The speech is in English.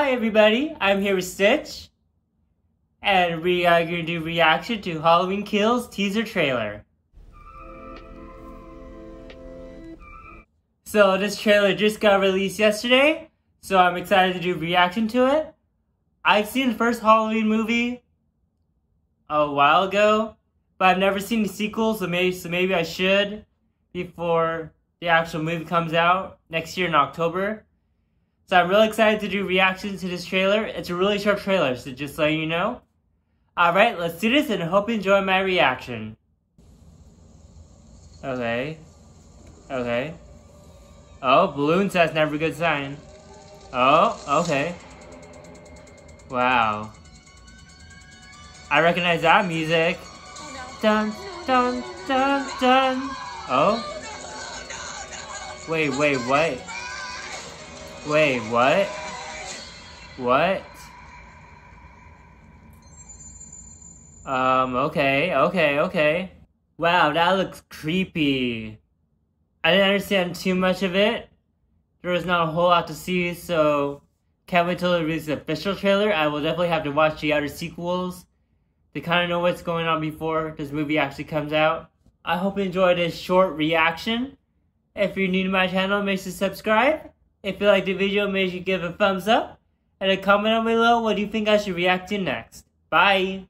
Hi everybody, I'm here with Stitch, and we are going to do reaction to Halloween Kills teaser trailer. So this trailer just got released yesterday, so I'm excited to do reaction to it. I've seen the first Halloween movie a while ago, but I've never seen the sequel, so maybe I should before the actual movie comes out next year in October. So I'm really excited to do reactions to this trailer. It's a really short trailer, so just letting you know. Alright, let's do this and hope you enjoy my reaction. Okay. Okay. Oh, balloons, that's never a good sign. Oh, okay. Wow. I recognize that music. Dun, dun, dun, dun. Oh. Wait. Wait, what? What? Okay. Wow, that looks creepy. I didn't understand too much of it. There was not a whole lot to see, so can't wait till they release the official trailer. I will definitely have to watch the other sequels to kind of know what's going on before this movie actually comes out. I hope you enjoyed this short reaction. If you're new to my channel, make sure to subscribe. If you liked the video, make sure you give it a thumbs up and a comment down below what you think I should react to next. Bye!